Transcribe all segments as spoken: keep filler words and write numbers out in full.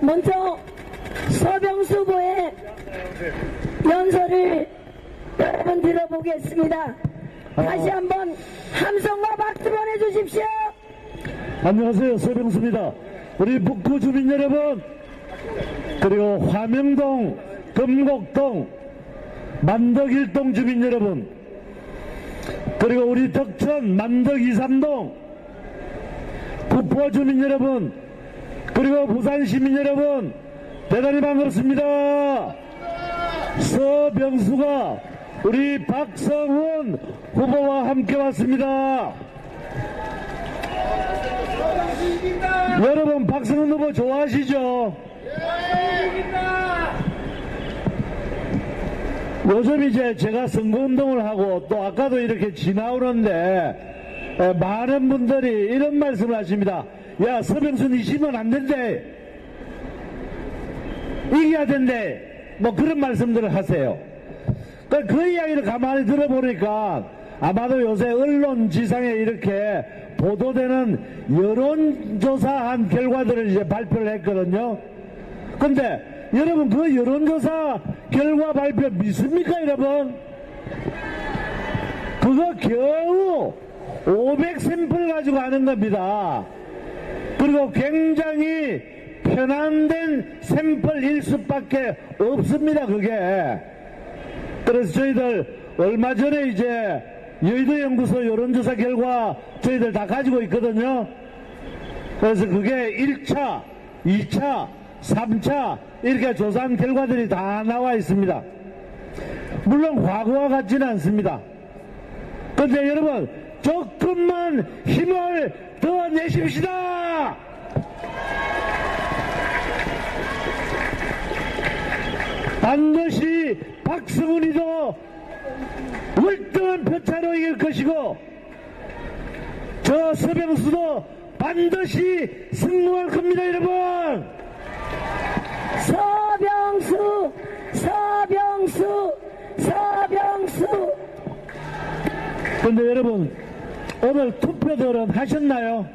먼저 서병수 후보의 연설을 여러분 들어보겠습니다. 다시 한번 함성과 박수 보내주십시오. 안녕하세요, 서병수입니다. 우리 북구 주민 여러분, 그리고 화명동, 금곡동, 만덕일동 주민 여러분, 그리고 우리 덕천, 만덕 이삼동, 구포 주민 여러분, 그리고 부산 시민 여러분, 대단히 반갑습니다. 서병수가 우리 박성훈 후보와 함께 왔습니다. 여러분, 박성훈 후보 좋아하시죠? 요즘 이제 제가 선거운동을 하고 또 아까도 이렇게 지나오는데 많은 분들이 이런 말씀을 하십니다. 야, 서병수 니 지면 안 된대, 이겨야 된대, 뭐 그런 말씀들을 하세요. 그러니까 그 이야기를 가만히 들어보니까 아마도 요새 언론 지상에 이렇게 보도되는 여론조사한 결과들을 이제 발표를 했거든요. 근데 여러분, 그 여론조사 결과 발표 믿습니까, 여러분? 그거 겨우 오백 샘플 가지고 하는 겁니다. 그리고 굉장히 편안된 샘플 일수밖에 없습니다, 그게. 그래서 저희들 얼마 전에 이제 여의도연구소 여론조사 결과 저희들 다 가지고 있거든요. 그래서 그게 일 차, 이 차, 삼 차 이렇게 조사한 결과들이 다 나와 있습니다. 물론 과거와 같지는 않습니다. 그런데 여러분, 조금만 힘을 더 내십시다. 반드시 박성훈이도 월등한 표차로 이길 것이고, 저 서병수도 반드시 승리할 겁니다, 여러분. 서병수, 서병수, 서병수. 근데 여러분, 오늘 투표들은 하셨나요?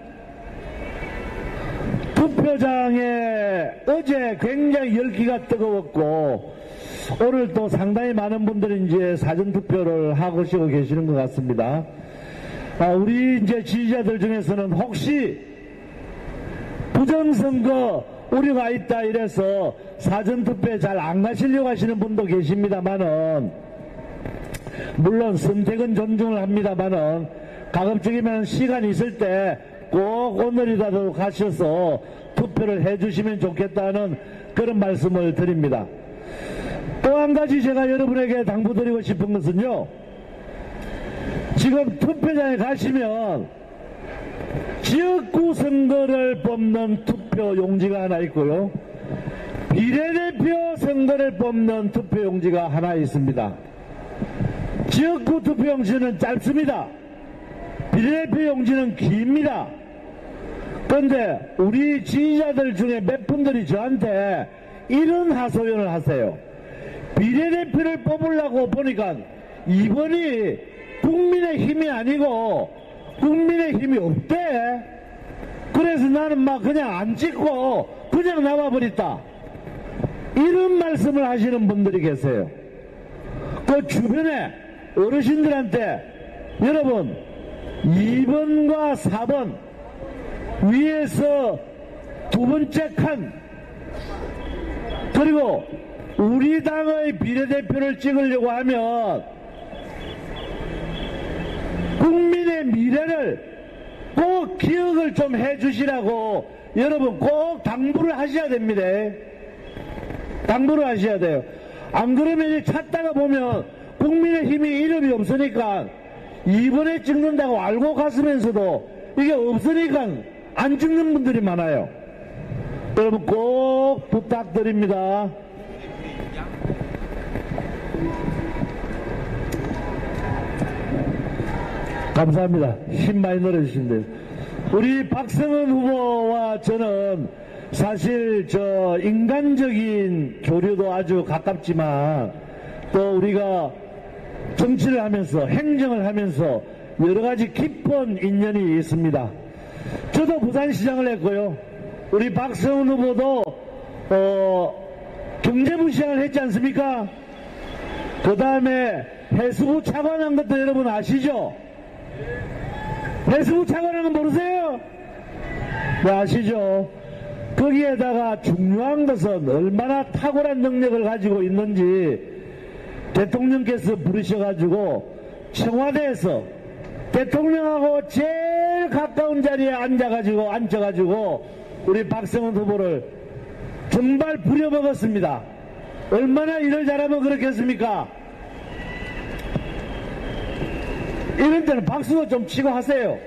투표장에 어제 굉장히 열기가 뜨거웠고, 오늘 또 상당히 많은 분들이 이제 사전투표를 하고 쉬고 계시는 것 같습니다. 아, 우리 이제 지지자들 중에서는 혹시 부정선거 우려가 있다 이래서 사전투표에 잘 안 가시려고 하시는 분도 계십니다만은, 물론 선택은 존중을 합니다만은, 가급적이면 시간 있을 때 꼭 오늘이라도 가셔서 투표를 해주시면 좋겠다는 그런 말씀을 드립니다. 또 한 가지 제가 여러분에게 당부드리고 싶은 것은요, 지금 투표장에 가시면 지역구 선거를 뽑는 투표 용지가 하나 있고요, 비례대표 선거를 뽑는 투표 용지가 하나 있습니다. 지역구 투표 용지는 짧습니다. 비례대표 용지는 깁니다. 그런데 우리 지지자들 중에 몇 분들이 저한테 이런 하소연을 하세요. 비례대표를 뽑으려고 보니까 이번이 국민의힘이 아니고 국민의힘이 없대. 그래서 나는 막 그냥 안 찍고 그냥 나와버렸다, 이런 말씀을 하시는 분들이 계세요. 그 주변에 어르신들한테, 여러분, 이 번과 사 번 위에서 두 번째 칸, 그리고 우리 당의 비례대표를 찍으려고 하면 국민의 미래를 꼭 기억을 좀 해주시라고 여러분 꼭 당부를 하셔야 됩니다. 당부를 하셔야 돼요. 안 그러면 찾다가 보면 국민의힘이 이름이 없으니까 이번에 찍는다고 알고 갔으면서도 이게 없으니까 안 찍는 분들이 많아요. 여러분 꼭 부탁드립니다. 감사합니다. 힘 많이 늘어주시면 돼요. 우리 박성훈 후보와 저는 사실 저 인간적인 교류도 아주 가깝지만, 또 우리가 정치를 하면서 행정을 하면서 여러 가지 깊은 인연이 있습니다. 저도 부산시장을 했고요, 우리 박성훈 후보도 어, 경제부 시장을 했지 않습니까? 그 다음에 해수부 차관한 것도 여러분 아시죠? 해수부 차관한 건 모르세요? 네, 아시죠? 거기에다가 중요한 것은 얼마나 탁월한 능력을 가지고 있는지 대통령께서 부르셔가지고 청와대에서 대통령하고 제일 가까운 자리에 앉아가지고 앉혀가지고 우리 박성훈 후보를 정말 부려먹었습니다. 얼마나 일을 잘하면 그렇겠습니까? 이런 때는 박수도 좀 치고 하세요.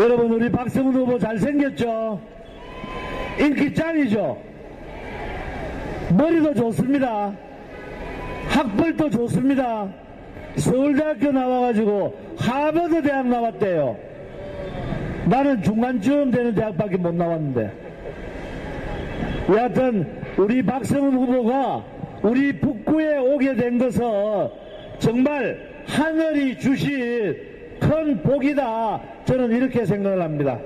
여러분, 우리 박성훈 후보 잘생겼죠? 인기 짱이죠? 머리도 좋습니다. 학벌도 좋습니다. 서울대학교 나와가지고 하버드 대학 나왔대요. 나는 중간쯤 되는 대학밖에 못 나왔는데. 여하튼 우리 박성훈 후보가 우리 북구에 오게 된 것은 정말 하늘이 주신 큰 복이다, 저는 이렇게 생각을 합니다.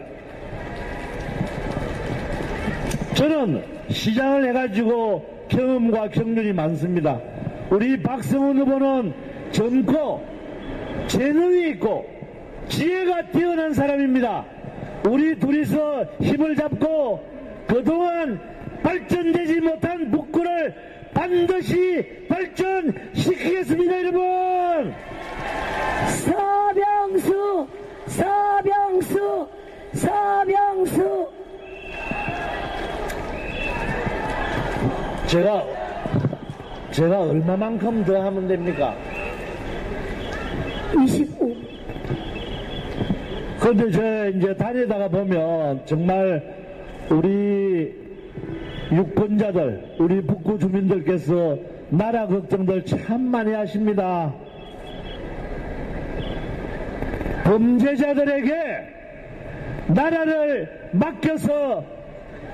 저는 시장을 해가지고 경험과 경륜이 많습니다. 우리 박성훈 후보는 젊고 재능이 있고 지혜가 뛰어난 사람입니다. 우리 둘이서 힘을 잡고 그동안 발전되지 못한 북구를 반드시 발전시키겠습니다. 여러분, 서병수, 서병수, 서병수. 제가 제가 얼마만큼 더 하면 됩니까? 이십오. 그런데 제가 이제 다니다가 보면 정말 우리 유권자들, 우리 북구 주민들께서 나라 걱정들 참 많이 하십니다. 범죄자들에게 나라를 맡겨서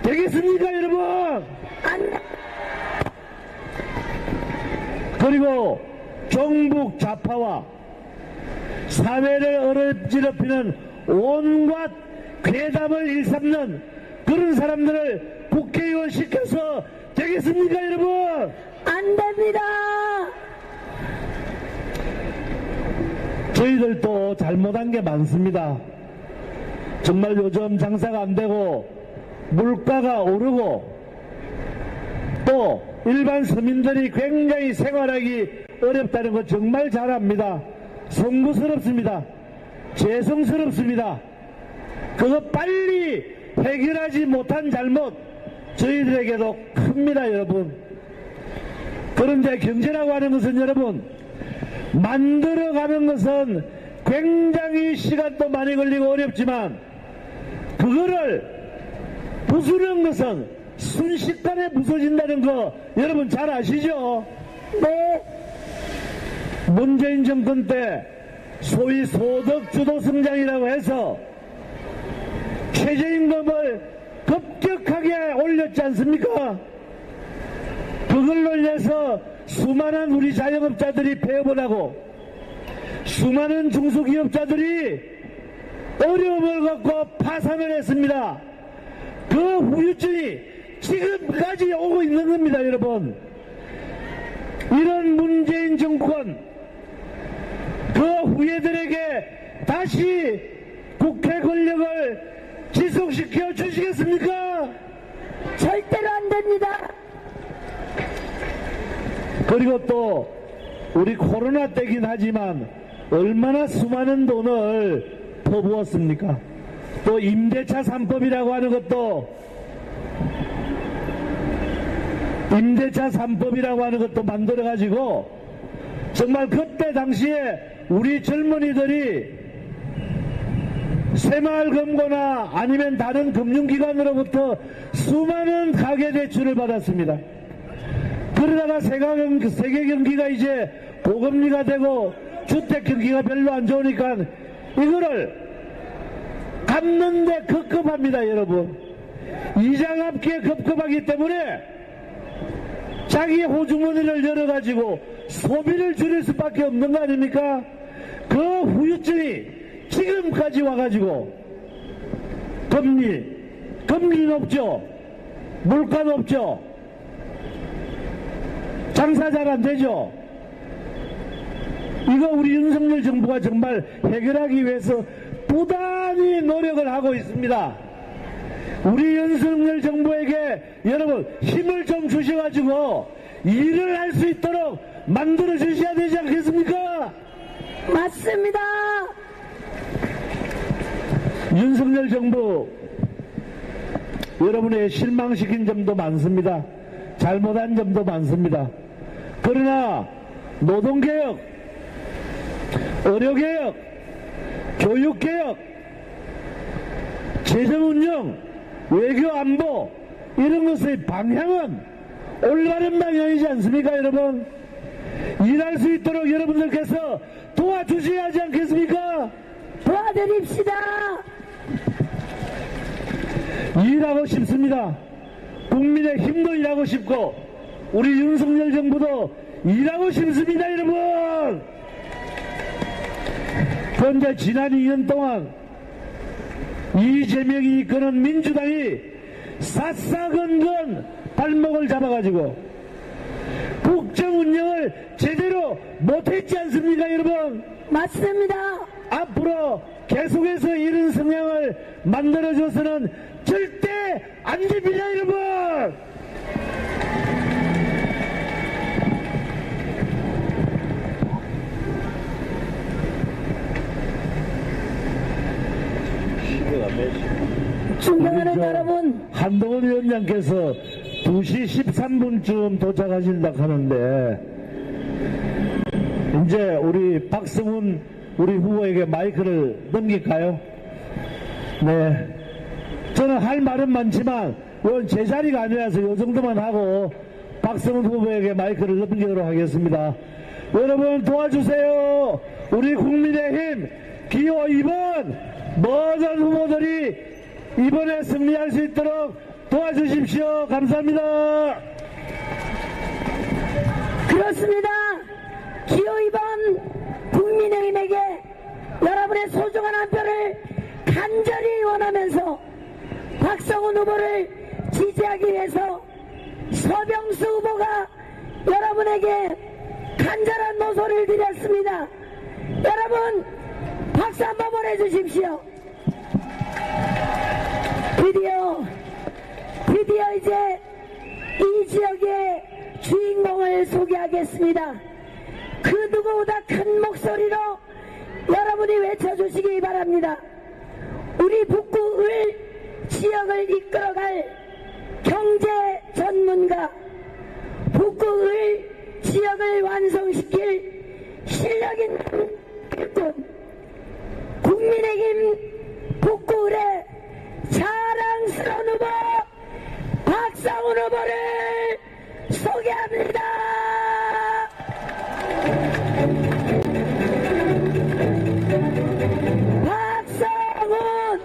되겠습니까, 여러분? 안. 그리고 종북 좌파와 사회를 어지럽히는 온갖 괴담을 일삼는 그런 사람들을 국회의원 시켜서 되겠습니까, 여러분? 안 됩니다. 저희들도 잘못한 게 많습니다. 정말 요즘 장사가 안 되고 물가가 오르고 또 일반 서민들이 굉장히 생활하기 어렵다는 거 정말 잘 압니다. 송구스럽습니다. 죄송스럽습니다. 그거 빨리 해결하지 못한 잘못 저희들에게도 큽니다, 여러분. 그런데 경제라고 하는 것은 여러분, 만들어가는 것은 굉장히 시간도 많이 걸리고 어렵지만 그거를 부수는 것은 순식간에 부서진다는 거 여러분 잘 아시죠? 네. 문재인 정권 때 소위 소득주도 성장이라고 해서 최저임금을 급격하게 올렸지 않습니까? 그걸로 인해서 수많은 우리 자영업자들이 폐업을 하고 수많은 중소기업자들이 어려움을 겪고 파산을 했습니다. 그 후유증이 지금까지 오고 있는 겁니다, 여러분. 이런 문재인 정권, 그 후예들에게 다시 국회 권력을 지속시켜 주시겠습니까? 절대로 안 됩니다. 그리고 또 우리 코로나 때긴 하지만 얼마나 수많은 돈을 퍼부었습니까? 또 임대차 삼법이라고 하는 것도 임대차 삼법이라고 하는 것도 만들어가지고 정말 그때 당시에 우리 젊은이들이 새마을금고나 아니면 다른 금융기관으로부터 수많은 가계대출을 받았습니다. 그러다가 세계경기가 이제 고금리가 되고 주택경기가 별로 안 좋으니까 이거를 갚는데 급급합니다, 여러분. 이자 갚기에 급급하기 때문에 자기 호주머니를 열어가지고 소비를 줄일 수밖에 없는 거 아닙니까? 그 후유증이 지금까지 와가지고 금리, 금리 높죠? 물가 높죠? 장사 잘 안 되죠? 이거 우리 윤석열 정부가 정말 해결하기 위해서 부단히 노력을 하고 있습니다. 우리 윤석열 정부에게 여러분 힘을 좀 주셔가지고 일을 할 수 있도록 만들어 주셔야 되지 않겠습니까? 맞습니다. 윤석열 정부 여러분의 실망시킨 점도 많습니다. 잘못한 점도 많습니다. 그러나 노동개혁, 의료개혁, 교육개혁, 재정운영, 외교안보 이런 것의 방향은 올바른 방향이지 않습니까? 여러분 일할 수 있도록 여러분들께서 도와주셔야 하지 않겠습니까? 도와드립시다. 일하고 싶습니다. 국민의 힘도 일하고 싶고 우리 윤석열 정부도 일하고 싶습니다. 여러분 현재 지난 이 년 동안 이재명이 이끄는 민주당이 사사건건 발목을 잡아가지고 국정운영을 제대로 못했지 않습니까? 여러분 맞습니다. 앞으로 계속해서 이런 성향을 만들어줘서는 절대 안 됩니다. 여러분 존경하는 여러분, 한동훈 위원장께서 두 시 십삼 분쯤 도착하신다고 하는데 이제 우리 박성훈 우리 후보에게 마이크를 넘길까요? 네, 저는 할 말은 많지만 제 자리가 아니라서 이 정도만 하고 박성훈 후보에게 마이크를 넘기도록 하겠습니다. 여러분 도와주세요. 우리 국민의힘 기호 이 번 모든 후보들이 이번에 승리할 수 있도록 도와주십시오. 감사합니다. 그렇습니다. 기호 이 번 국민의힘에게 여러분의 소중한 한 표를 간절히 원하면서 박성훈 후보를 지지하기 위해서 서병수 후보가 여러분에게 간절한 노소를 드렸습니다. 여러분 박수 한번 보내주십시오. 드디어 드디어 이제 이 지역의 주인공을 소개하겠습니다. 그 누구보다 큰 목소리로 여러분이 외쳐주시기 바랍니다. 우리 북구 을 지역을 이끌어갈 경제 전문가, 북구 을 지역을 완성시킬 실력있는 일꾼, 국민의힘 북구 을의 자랑스러운 후보 박성훈 후보를 소개합니다. 박성훈,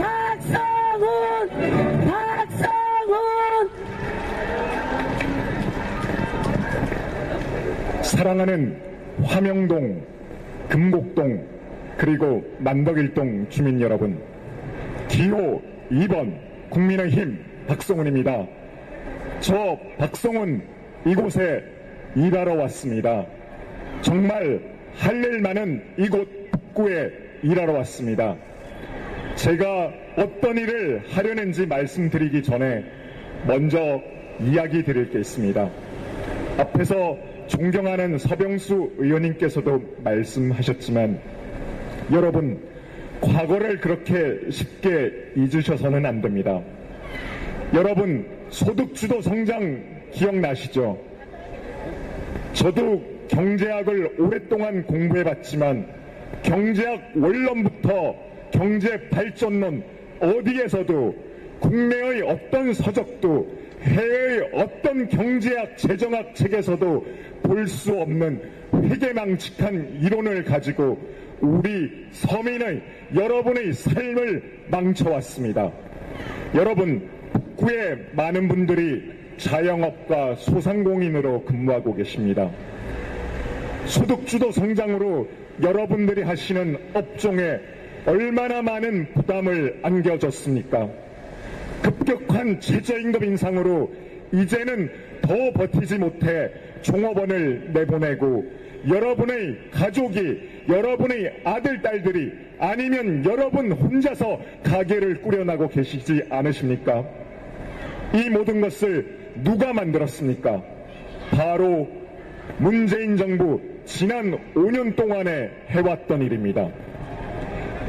박성훈, 박성훈. 사랑하는 화명동, 금곡동 그리고 만덕일동 주민 여러분, 기호 이 번 국민의힘 박성훈입니다. 저 박성훈 이곳에 일하러 왔습니다. 정말 할 일 많은 이곳 북구에 일하러 왔습니다. 제가 어떤 일을 하려는지 말씀드리기 전에 먼저 이야기 드릴 게 있습니다. 앞에서 존경하는 서병수 의원님께서도 말씀하셨지만 여러분, 과거를 그렇게 쉽게 잊으셔서는 안 됩니다. 여러분, 소득주도 성장 기억나시죠? 저도 경제학을 오랫동안 공부해봤지만 경제학 원론부터 경제 발전론 어디에서도 국내의 어떤 서적도 해외의 어떤 경제학, 재정학 책에서도 볼 수 없는 회계망측한 이론을 가지고 우리 서민의 여러분의 삶을 망쳐왔습니다. 여러분, 북구에 많은 분들이 자영업과 소상공인으로 근무하고 계십니다. 소득주도 성장으로 여러분들이 하시는 업종에 얼마나 많은 부담을 안겨줬습니까? 급격한 최저임금 인상으로 이제는 더 버티지 못해 종업원을 내보내고 여러분의 가족이, 여러분의 아들, 딸들이 아니면 여러분 혼자서 가게를 꾸려나고 계시지 않으십니까? 이 모든 것을 누가 만들었습니까? 바로 문재인 정부 지난 오 년 동안에 해왔던 일입니다.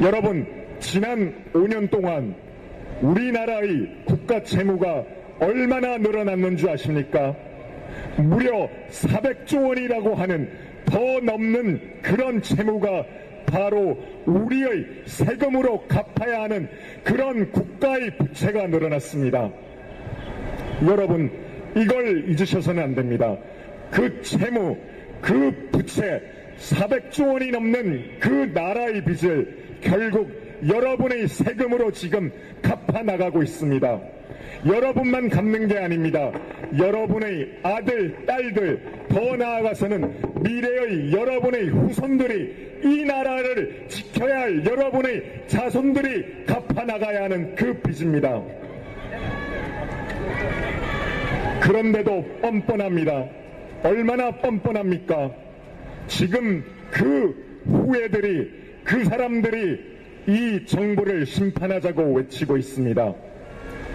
여러분, 지난 오 년 동안 우리나라의 국가 재무가 얼마나 늘어났는 줄 아십니까? 무려 사백조 원이라고 하는 더 넘는 그런 채무가 바로 우리의 세금으로 갚아야 하는 그런 국가의 부채가 늘어났습니다. 여러분, 이걸 잊으셔서는 안 됩니다. 그 채무, 그 부채, 사백조 원이 넘는 그 나라의 빚을 결국 여러분의 세금으로 지금 갚아나가고 있습니다. 여러분만 갚는 게 아닙니다. 여러분의 아들, 딸들, 더 나아가서는 미래의 여러분의 후손들이, 이 나라를 지켜야 할 여러분의 자손들이 갚아나가야 하는 그 빚입니다. 그런데도 뻔뻔합니다. 얼마나 뻔뻔합니까? 지금 그 후예들이, 그 사람들이 이 정부를 심판하자고 외치고 있습니다.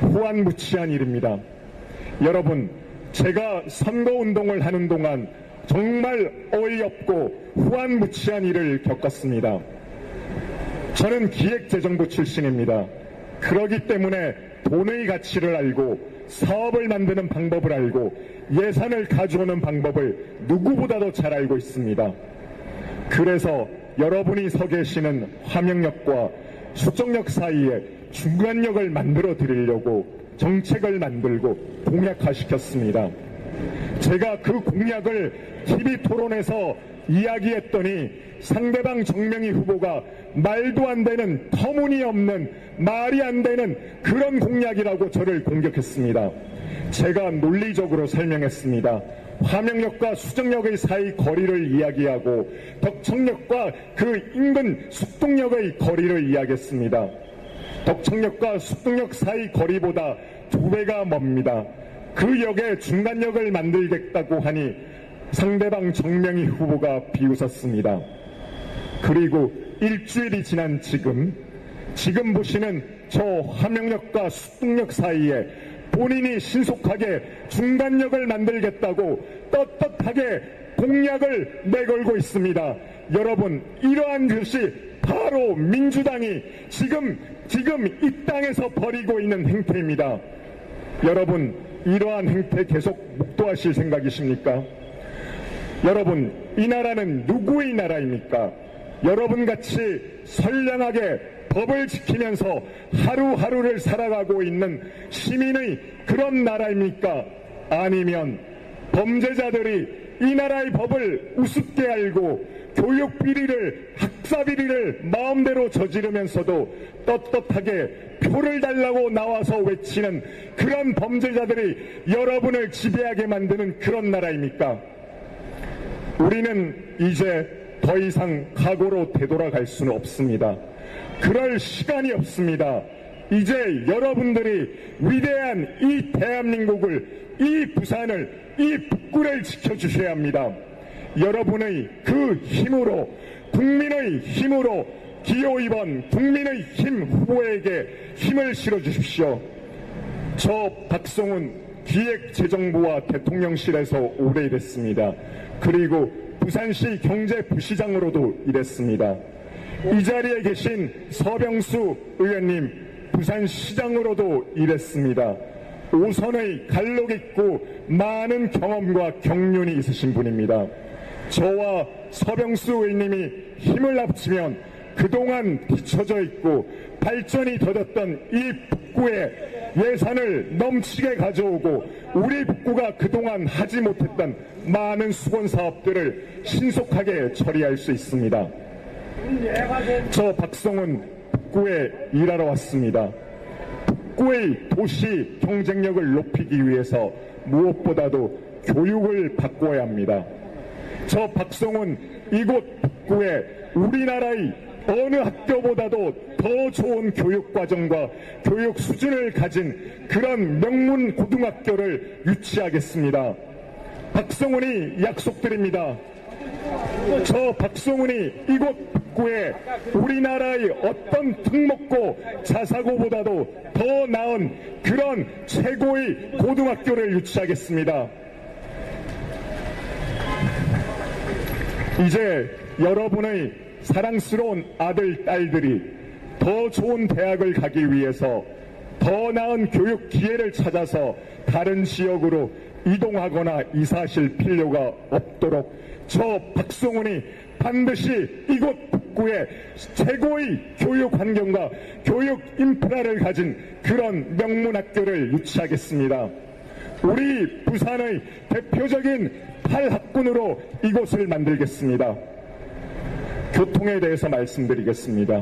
호안무치한 일입니다. 여러분, 제가 선거운동을 하는 동안 정말 어이없고 호안무치한 일을 겪었습니다. 저는 기획재정부 출신입니다. 그러기 때문에 돈의 가치를 알고 사업을 만드는 방법을 알고 예산을 가져오는 방법을 누구보다도 잘 알고 있습니다. 그래서 여러분이 서 계시는 화명역과 수정역 사이에 중간역을 만들어 드리려고 정책을 만들고 공약화시켰습니다. 제가 그 공약을 티비 토론에서 이야기했더니 상대방 정명희 후보가 말도 안 되는, 터무니없는, 말이 안 되는 그런 공약이라고 저를 공격했습니다. 제가 논리적으로 설명했습니다. 화명역과 수정역의 사이 거리를 이야기하고 덕청역과 그 인근 숙동역의 거리를 이야기했습니다. 덕청역과 숙동역 사이 거리보다 두 배가 멉니다. 그 역에 중간역을 만들겠다고 하니 상대방 정명희 후보가 비웃었습니다. 그리고 일주일이 지난 지금, 지금 보시는 저 화명역과 숙동역 사이에 본인이 신속하게 중간역을 만들겠다고 떳떳하게 공약을 내걸고 있습니다. 여러분, 이러한 것이 바로 민주당이 지금, 지금 이 땅에서 벌이고 있는 행태입니다. 여러분, 이러한 행태 계속 목도하실 생각이십니까? 여러분, 이 나라는 누구의 나라입니까? 여러분같이 선량하게 법을 지키면서 하루하루를 살아가고 있는 시민의 그런 나라입니까? 아니면 범죄자들이 이 나라의 법을 우습게 알고 교육 비리를, 학사 비리를 마음대로 저지르면서도 떳떳하게 표를 달라고 나와서 외치는 그런 범죄자들이 여러분을 지배하게 만드는 그런 나라입니까? 우리는 이제 더 이상 과거로 되돌아갈 수는 없습니다. 그럴 시간이 없습니다. 이제 여러분들이 위대한 이 대한민국을, 이 부산을, 이 북구를 지켜주셔야 합니다. 여러분의 그 힘으로, 국민의 힘으로 기호 이 번 국민의힘 후보에게 힘을 실어주십시오. 저 박성훈 기획재정부와 대통령실에서 오래 일했습니다. 그리고 부산시 경제부시장으로도 일했습니다. 이 자리에 계신 서병수 의원님, 부산시장으로도 일했습니다. 오선의 갈록 있고 많은 경험과 경륜이 있으신 분입니다. 저와 서병수 의원님이 힘을 합치면 그동안 뒤처져 있고 발전이 더뎠던 이 북구에 예산을 넘치게 가져오고 우리 북구가 그동안 하지 못했던 많은 수건 사업들을 신속하게 처리할 수 있습니다. 저 박성훈 북구에 일하러 왔습니다. 북구의 도시 경쟁력을 높이기 위해서 무엇보다도 교육을 바꿔야 합니다. 저 박성훈 이곳 북구에 우리나라의 어느 학교보다도 더 좋은 교육과정과 교육 수준을 가진 그런 명문 고등학교를 유치하겠습니다. 박성훈이 약속드립니다. 저 박성훈이 이곳 북구에 우리나라의 어떤 특목고 자사고보다도 더 나은 그런 최고의 고등학교를 유치하겠습니다. 이제 여러분의 사랑스러운 아들, 딸들이 더 좋은 대학을 가기 위해서 더 나은 교육 기회를 찾아서 다른 지역으로 이동하거나 이사하실 필요가 없도록 저 박성훈이 반드시 이곳 북구에 최고의 교육 환경과 교육 인프라를 가진 그런 명문 학교를 유치하겠습니다. 우리 부산의 대표적인 팔 학군으로 이곳을 만들겠습니다. 교통에 대해서 말씀드리겠습니다.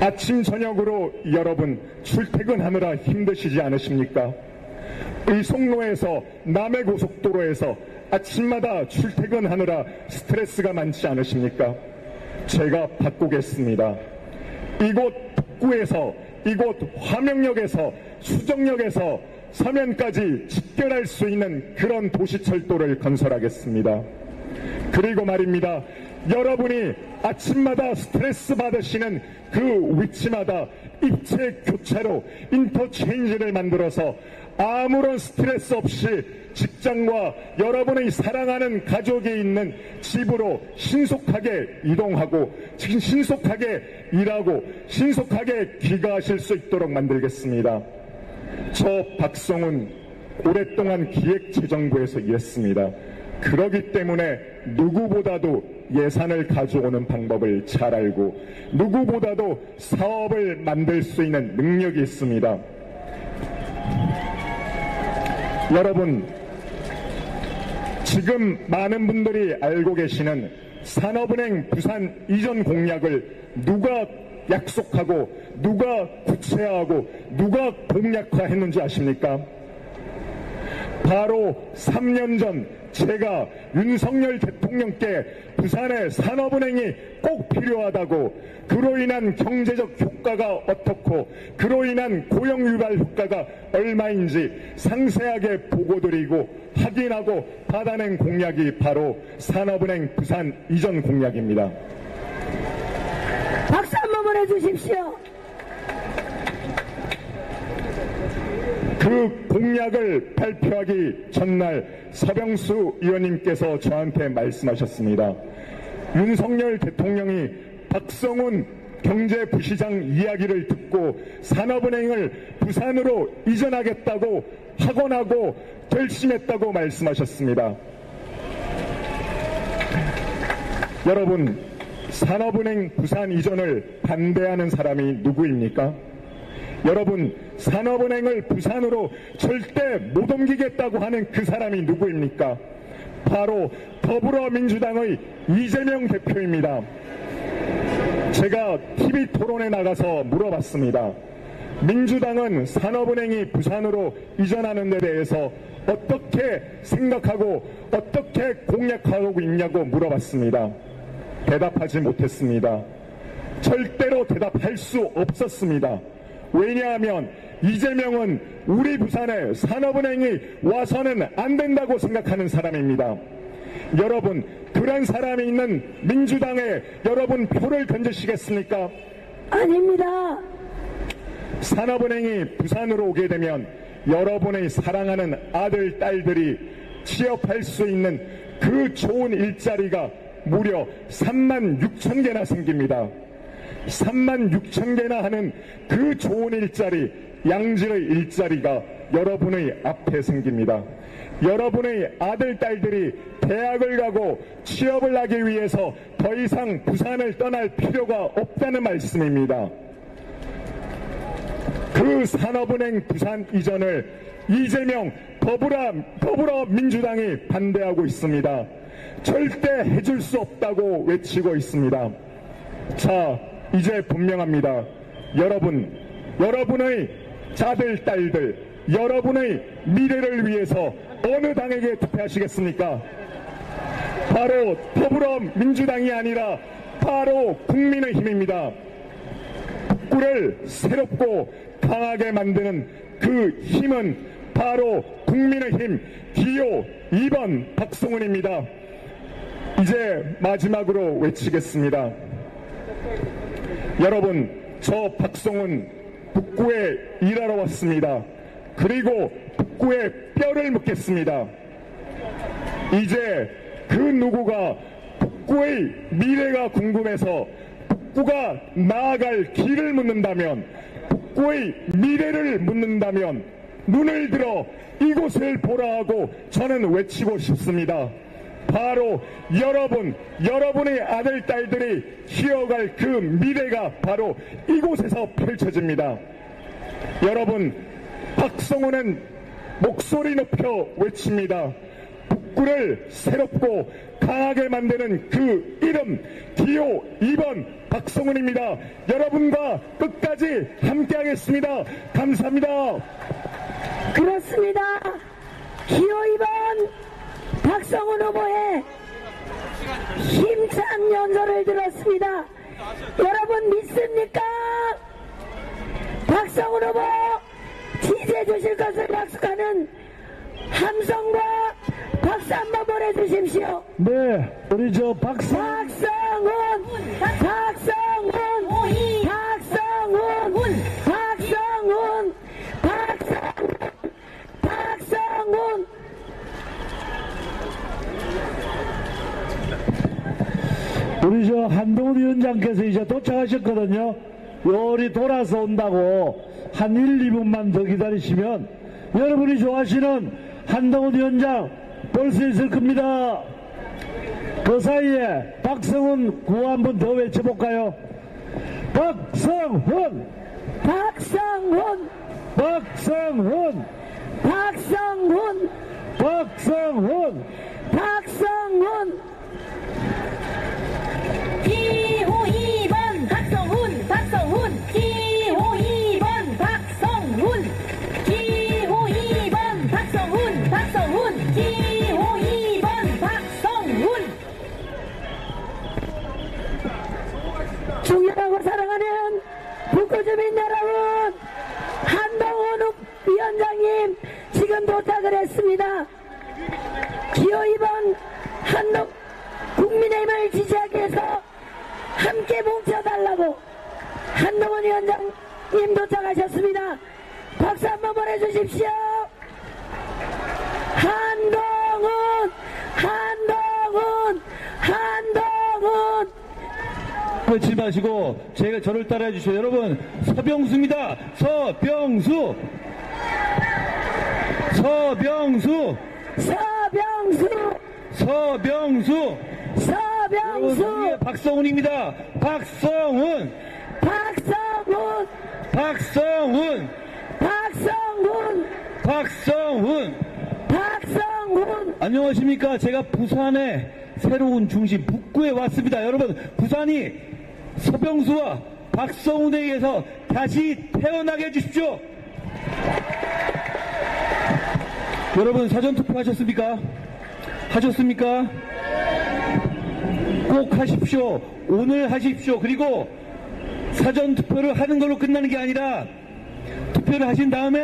아침 저녁으로 여러분 출퇴근하느라 힘드시지 않으십니까? 의성로에서 남해고속도로에서 아침마다 출퇴근하느라 스트레스가 많지 않으십니까? 제가 바꾸겠습니다. 이곳 북구에서 이곳 화명역에서 수정역에서 서면까지 직결할 수 있는 그런 도시철도를 건설하겠습니다. 그리고 말입니다. 여러분이 아침마다 스트레스 받으시는 그 위치마다 입체 교차로 인터체인지를 만들어서 아무런 스트레스 없이 직장과 여러분의 사랑하는 가족이 있는 집으로 신속하게 이동하고 신속하게 일하고 신속하게 귀가하실 수 있도록 만들겠습니다. 저 박성훈 오랫동안 기획재정부에서 일했습니다. 그러기 때문에 누구보다도 예산을 가져오는 방법을 잘 알고 누구보다도 사업을 만들 수 있는 능력이 있습니다. 여러분, 지금 많은 분들이 알고 계시는 산업은행 부산 이전 공약을 누가 약속하고 누가 구체화하고 누가 공약화했는지 아십니까? 바로 삼 년 전 제가 윤석열 대통령께 부산의 산업은행이 꼭 필요하다고, 그로 인한 경제적 효과가 어떻고 그로 인한 고용 유발 효과가 얼마인지 상세하게 보고드리고 확인하고 받아낸 공약이 바로 산업은행 부산 이전 공약입니다. 박수 한번 보내주십시오. 그 공약을 발표하기 전날 서병수 의원님께서 저한테 말씀하셨습니다. 윤석열 대통령이 박성훈 경제부시장 이야기를 듣고 산업은행을 부산으로 이전하겠다고 확언하고 결심했다고 말씀하셨습니다. 여러분, 산업은행 부산 이전을 반대하는 사람이 누구입니까? 여러분, 산업은행을 부산으로 절대 못 옮기겠다고 하는 그 사람이 누구입니까? 바로 더불어민주당의 이재명 대표입니다. 제가 티비 토론에 나가서 물어봤습니다. 민주당은 산업은행이 부산으로 이전하는 데 대해서 어떻게 생각하고 어떻게 공약하고 있냐고 물어봤습니다. 대답하지 못했습니다. 절대로 대답할 수 없었습니다. 왜냐하면 이재명은 우리 부산에 산업은행이 와서는 안 된다고 생각하는 사람입니다. 여러분, 그런 사람이 있는 민주당에 여러분 표를 던지시겠습니까? 아닙니다. 산업은행이 부산으로 오게 되면 여러분의 사랑하는 아들, 딸들이 취업할 수 있는 그 좋은 일자리가 무려 삼만 육천 개나 생깁니다. 삼만 육천 개나 하는 그 좋은 일자리, 양질의 일자리가 여러분의 앞에 생깁니다. 여러분의 아들, 딸들이 대학을 가고 취업을 하기 위해서 더 이상 부산을 떠날 필요가 없다는 말씀입니다. 그 산업은행 부산 이전을 이재명 더불어, 더불어민주당이 반대하고 있습니다. 절대 해줄 수 없다고 외치고 있습니다. 자, 이제 분명합니다. 여러분, 여러분의 자들, 딸들, 여러분의 미래를 위해서 어느 당에게 투표하시겠습니까? 바로 더불어민주당이 아니라 바로 국민의힘입니다. 북구를 새롭고 강하게 만드는 그 힘은 바로 국민의힘 기호 이 번 박성훈입니다. 이제 마지막으로 외치겠습니다. 여러분, 저 박성훈 북구에 일하러 왔습니다. 그리고 북구에 뼈를 묻겠습니다. 이제 그 누구가 북구의 미래가 궁금해서 북구가 나아갈 길을 묻는다면, 북구의 미래를 묻는다면 눈을 들어 이곳을 보라 하고 저는 외치고 싶습니다. 바로 여러분, 여러분의 아들, 딸들이 키워갈 그 미래가 바로 이곳에서 펼쳐집니다. 여러분, 박성훈은 목소리 높여 외칩니다. 북구를 새롭고 강하게 만드는 그 이름, 기호 이 번 박성훈입니다. 여러분과 끝까지 함께하겠습니다. 감사합니다. 그렇습니다. 기호 이 번 박성훈 후보의 힘찬 연설을 들었습니다. 여러분 믿습니까? 박성훈 후보 지지해 주실 것을 약속하는 함성과 박수 한번 보내주십시오. 네, 우리 저 박수. 박성훈, 박성훈, 박성훈, 박성훈, 박성훈, 박성훈. 우리 저 한동훈 위원장께서 이제 도착하셨거든요. 요리 돌아서 온다고 한 일, 이 분만 더 기다리시면 여러분이 좋아하시는 한동훈 위원장 볼 수 있을 겁니다. 그 사이에 박성훈 구호 한 번 더 외쳐볼까요? 박성훈! 박성훈! 박성훈! 박성훈! 박성훈! 박성훈! 기호 이 번 박성훈, 박성훈, 기호 이 번 박성훈, 기호 이 번 박성훈, 박성훈, 기호 이 번 박성훈. 존경하고 사랑하는 북구 주민 여러분, 한동훈 위원장님 지금 도착을 했습니다. 기호 이 번 한동 국민의힘을 지지하기 위해서 함께 뭉쳐달라고 한동훈 위원장님 도착하셨습니다. 박수 한번 보내주십시오. 한동훈, 한동훈, 한동훈. 놓치지 마시고 제가 저를 따라해 주세요. 여러분, 서병수입니다. 서병수, 서병수, 서병수, 서병수. 서병수, 박성훈입니다. 박성훈, 박성훈, 박성훈, 박성훈, 박성훈, 박성훈. 안녕하십니까? 제가 부산의 새로운 중심 북구에 왔습니다. 여러분, 부산이 서병수와 박성훈에 의해서 다시 태어나게 해주십시오. 여러분, 사전투표 하셨습니까? 하셨습니까? 꼭 하십시오. 오늘 하십시오. 그리고 사전투표를 하는 걸로 끝나는 게 아니라 투표를 하신 다음에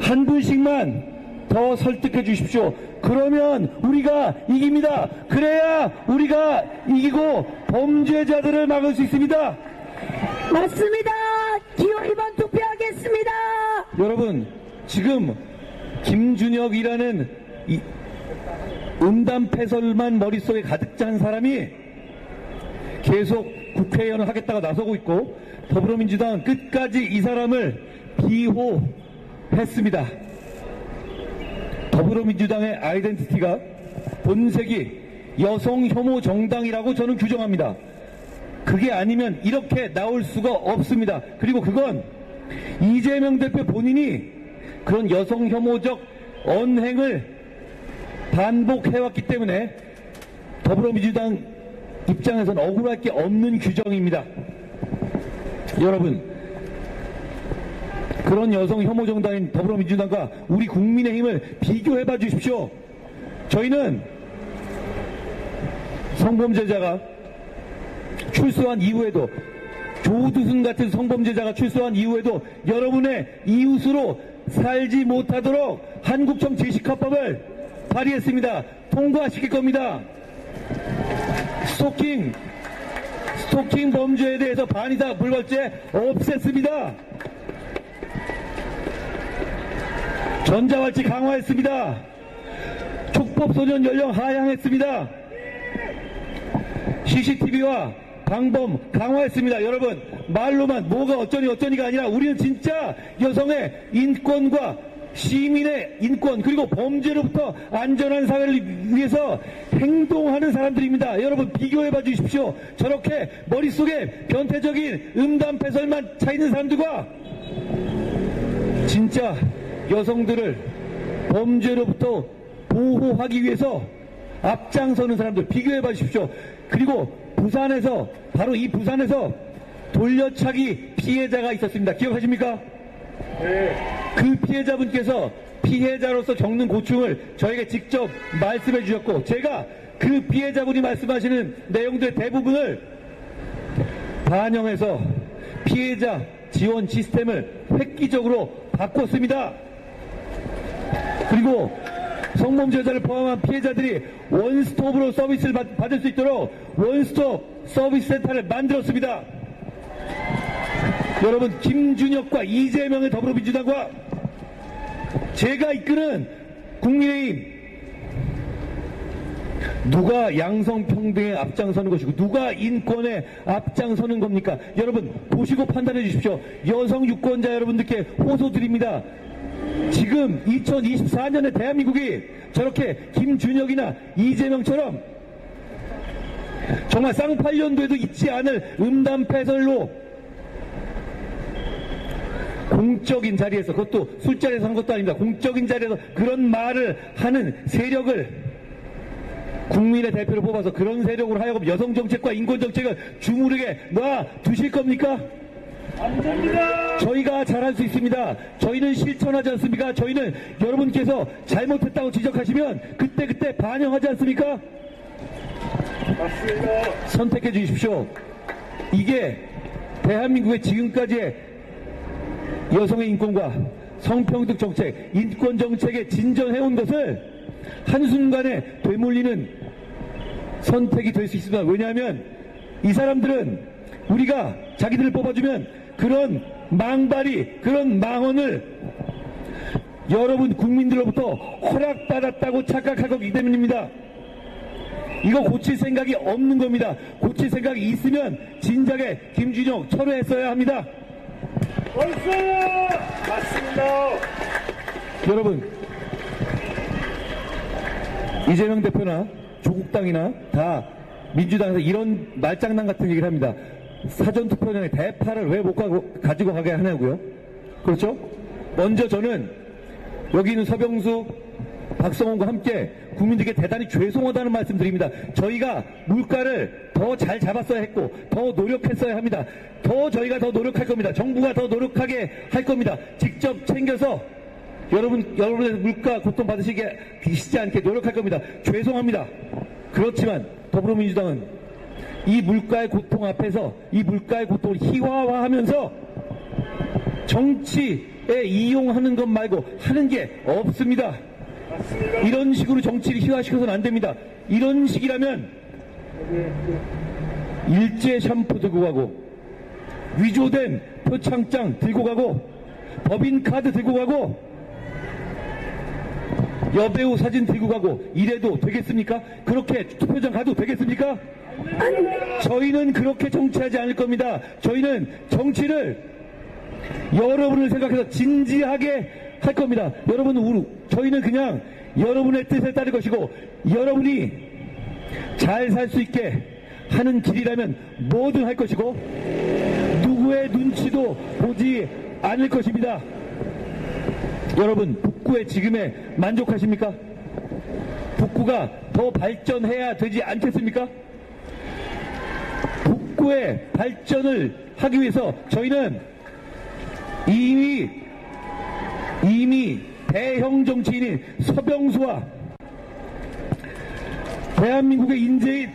한 분씩만 더 설득해 주십시오. 그러면 우리가 이깁니다. 그래야 우리가 이기고 범죄자들을 막을 수 있습니다. 맞습니다. 기호 이 번 투표하겠습니다. 여러분, 지금 김준혁이라는 이 음담패설만 머릿속에 가득 찬 사람이 계속 국회의원을 하겠다고 나서고 있고, 더불어민주당은 끝까지 이 사람을 비호했습니다. 더불어민주당의 아이덴티티가 본색이 여성혐오 정당이라고 저는 규정합니다. 그게 아니면 이렇게 나올 수가 없습니다. 그리고 그건 이재명 대표 본인이 그런 여성혐오적 언행을 반복해왔기 때문에 더불어민주당 입장에서는 억울할 게 없는 규정입니다. 여러분, 그런 여성 혐오 정당인 더불어민주당과 우리 국민의힘을 비교해봐 주십시오. 저희는 성범죄자가 출소한 이후에도, 조두순 같은 성범죄자가 출소한 이후에도 여러분의 이웃으로 살지 못하도록 한국형 제시카법을 발의했습니다. 통과시킬 겁니다. 스토킹, 스토킹 범죄에 대해서 반이다 불벌죄 없앴습니다. 전자발찌 강화했습니다. 촉법소년 연령 하향했습니다. 씨씨티비와 방범 강화했습니다. 여러분, 말로만 뭐가 어쩌니 어쩌니가 아니라 우리는 진짜 여성의 인권과 시민의 인권, 그리고 범죄로부터 안전한 사회를 위해서 행동하는 사람들입니다. 여러분, 비교해봐 주십시오. 저렇게 머릿속에 변태적인 음담 패설만 차있는 사람들과 진짜 여성들을 범죄로부터 보호하기 위해서 앞장서는 사람들 비교해봐 주십시오. 그리고 부산에서, 바로 이 부산에서 돌려차기 피해자가 있었습니다. 기억하십니까? 네. 그 피해자분께서 피해자로서 겪는 고충을 저에게 직접 말씀해 주셨고, 제가 그 피해자분이 말씀하시는 내용들의 대부분을 반영해서 피해자 지원 시스템을 획기적으로 바꿨습니다. 그리고 성범죄자를 포함한 피해자들이 원스톱으로 서비스를 받, 받을 수 있도록 원스톱 서비스 센터를 만들었습니다. 여러분, 김준혁과 이재명의 더불어민주당과 제가 이끄는 국민의힘, 누가 양성평등에 앞장서는 것이고 누가 인권에 앞장서는 겁니까? 여러분, 보시고 판단해 주십시오. 여성 유권자 여러분들께 호소드립니다. 지금 이천이십사 년에 대한민국이 저렇게 김준혁이나 이재명처럼 정말 쌍팔년도에도 잊지 않을 음담패설로 공적인 자리에서, 그것도 술자리에서 한 것도 아닙니다. 공적인 자리에서 그런 말을 하는 세력을 국민의 대표를 뽑아서 그런 세력으로 하여금 여성정책과 인권정책을 주무르게 놔두실 겁니까? 안 됩니다. 저희가 잘할 수 있습니다. 저희는 실천하지 않습니까? 저희는 여러분께서 잘못했다고 지적하시면 그때그때 그때 반영하지 않습니까? 맞습니다. 선택해 주십시오. 이게 대한민국의 지금까지의 여성의 인권과 성평등 정책, 인권 정책에 진전해온 것을 한순간에 되물리는 선택이 될 수 있습니다. 왜냐하면 이 사람들은 우리가 자기들을 뽑아주면 그런 망발이, 그런 망언을 여러분 국민들로부터 허락받았다고 착각할 거기 때문입니다. 이거 고칠 생각이 없는 겁니다. 고칠 생각이 있으면 진작에 김준혁 철회했어야 합니다. 맞습니다. 맞습니다. 여러분, 이재명 대표나 조국당이나 다 민주당에서 이런 말장난 같은 얘기를 합니다. 사전투표장에 대파를 왜 못 가지고 가게 하냐고요. 그렇죠? 먼저 저는 여기 있는 서병수, 박성훈과 함께 국민들께 대단히 죄송하다는 말씀드립니다. 저희가 물가를 더 잘 잡았어야 했고 더 노력했어야 합니다. 더 저희가 더 노력할 겁니다. 정부가 더 노력하게 할 겁니다. 직접 챙겨서 여러분, 여러분의 물가 고통받으시게 되시지 않게 노력할 겁니다. 죄송합니다. 그렇지만 더불어민주당은 이 물가의 고통 앞에서 이 물가의 고통을 희화화하면서 정치에 이용하는 것 말고 하는 게 없습니다. 이런 식으로 정치를 희화시켜서는 안 됩니다. 이런 식이라면 일제 샴푸 들고 가고, 위조된 표창장 들고 가고, 법인카드 들고 가고, 여배우 사진 들고 가고 이래도 되겠습니까? 그렇게 투표장 가도 되겠습니까? 저희는 그렇게 정치하지 않을 겁니다. 저희는 정치를 여러분을 생각해서 진지하게 할 겁니다. 여러분, 우루, 저희는 그냥 여러분의 뜻에 따를 것이고 여러분이 잘 살 수 있게 하는 길이라면 뭐든 할 것이고 누구의 눈치도 보지 않을 것입니다. 여러분, 북구의 지금에 만족하십니까? 북구가 더 발전해야 되지 않겠습니까? 북구의 발전을 하기 위해서 저희는 이미 이미 대형 정치인인 서병수와 대한민국의 인재인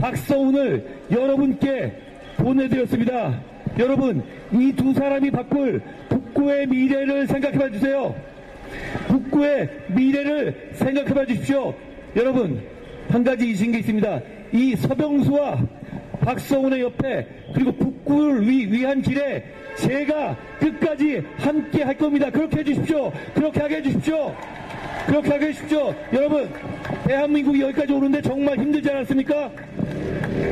박성훈을 여러분께 보내드렸습니다. 여러분, 이 두 사람이 바꿀 북구의 미래를 생각해봐 주세요. 북구의 미래를 생각해봐 주십시오. 여러분, 한 가지 잊은 게 있습니다. 이 서병수와 박성훈의 옆에, 그리고 북구를 위, 위한 길에 제가 끝까지 함께 할 겁니다. 그렇게 해주십시오. 그렇게 하게 해주십시오. 그렇게 하게 해주십시오. 여러분, 대한민국이 여기까지 오는데 정말 힘들지 않았습니까?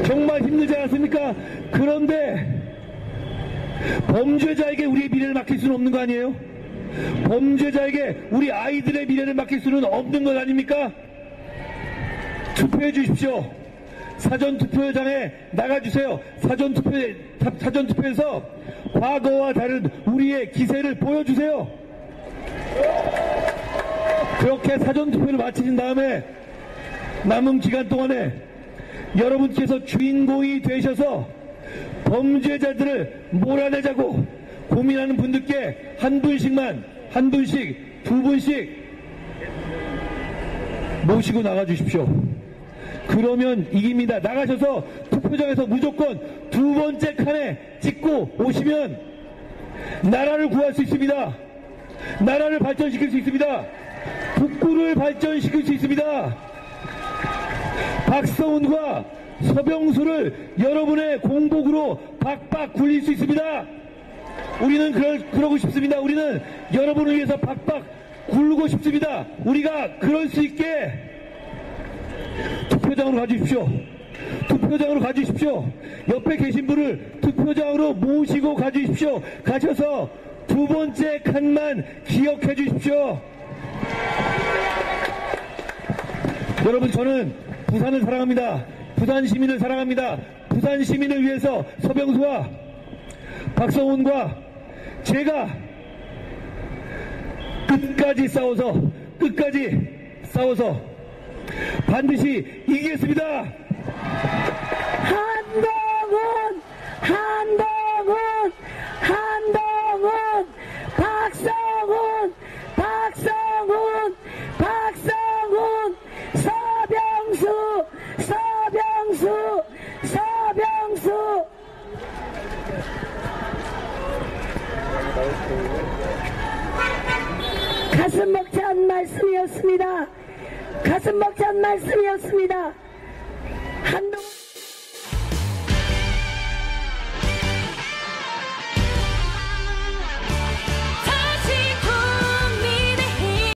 정말 힘들지 않았습니까? 그런데 범죄자에게 우리의 미래를 맡길 수는 없는 거 아니에요? 범죄자에게 우리 아이들의 미래를 맡길 수는 없는 것 아닙니까? 투표해 주십시오. 사전투표장에 나가주세요. 사전투표에, 사전투표에서 과거와 다른 우리의 기세를 보여주세요. 그렇게 사전투표를 마치신 다음에 남은 기간 동안에 여러분께서 주인공이 되셔서 범죄자들을 몰아내자고 고민하는 분들께 한 분씩만, 한 분씩, 두 분씩 모시고 나가주십시오. 그러면 이깁니다. 나가셔서 투표장에서 무조건 두 번째 칸에 찍고 오시면 나라를 구할 수 있습니다. 나라를 발전시킬 수 있습니다. 북구를 발전시킬 수 있습니다. 박성훈과 서병수를 여러분의 공복으로 박박 굴릴 수 있습니다. 우리는 그럴, 그러고 싶습니다. 우리는 여러분을 위해서 박박 굴르고 싶습니다. 우리가 그럴 수 있게 투표장으로 가주십시오. 투표장으로 가주십시오. 옆에 계신 분을 투표장으로 모시고 가주십시오. 가셔서 두 번째 칸만 기억해 주십시오. 여러분, 저는 부산을 사랑합니다. 부산 시민을 사랑합니다. 부산 시민을 위해서 서병수와 박성훈과 제가 끝까지 싸워서 끝까지 싸워서 반드시 이기겠습니다. 한동훈, 한동훈, 한동훈, 박성훈, 박성훈, 박성훈, 서병수, 서병수, 서병수. 가슴 벅찬 말씀이었습니다. 가슴 벅찬 말씀이었습니다. 한동훈.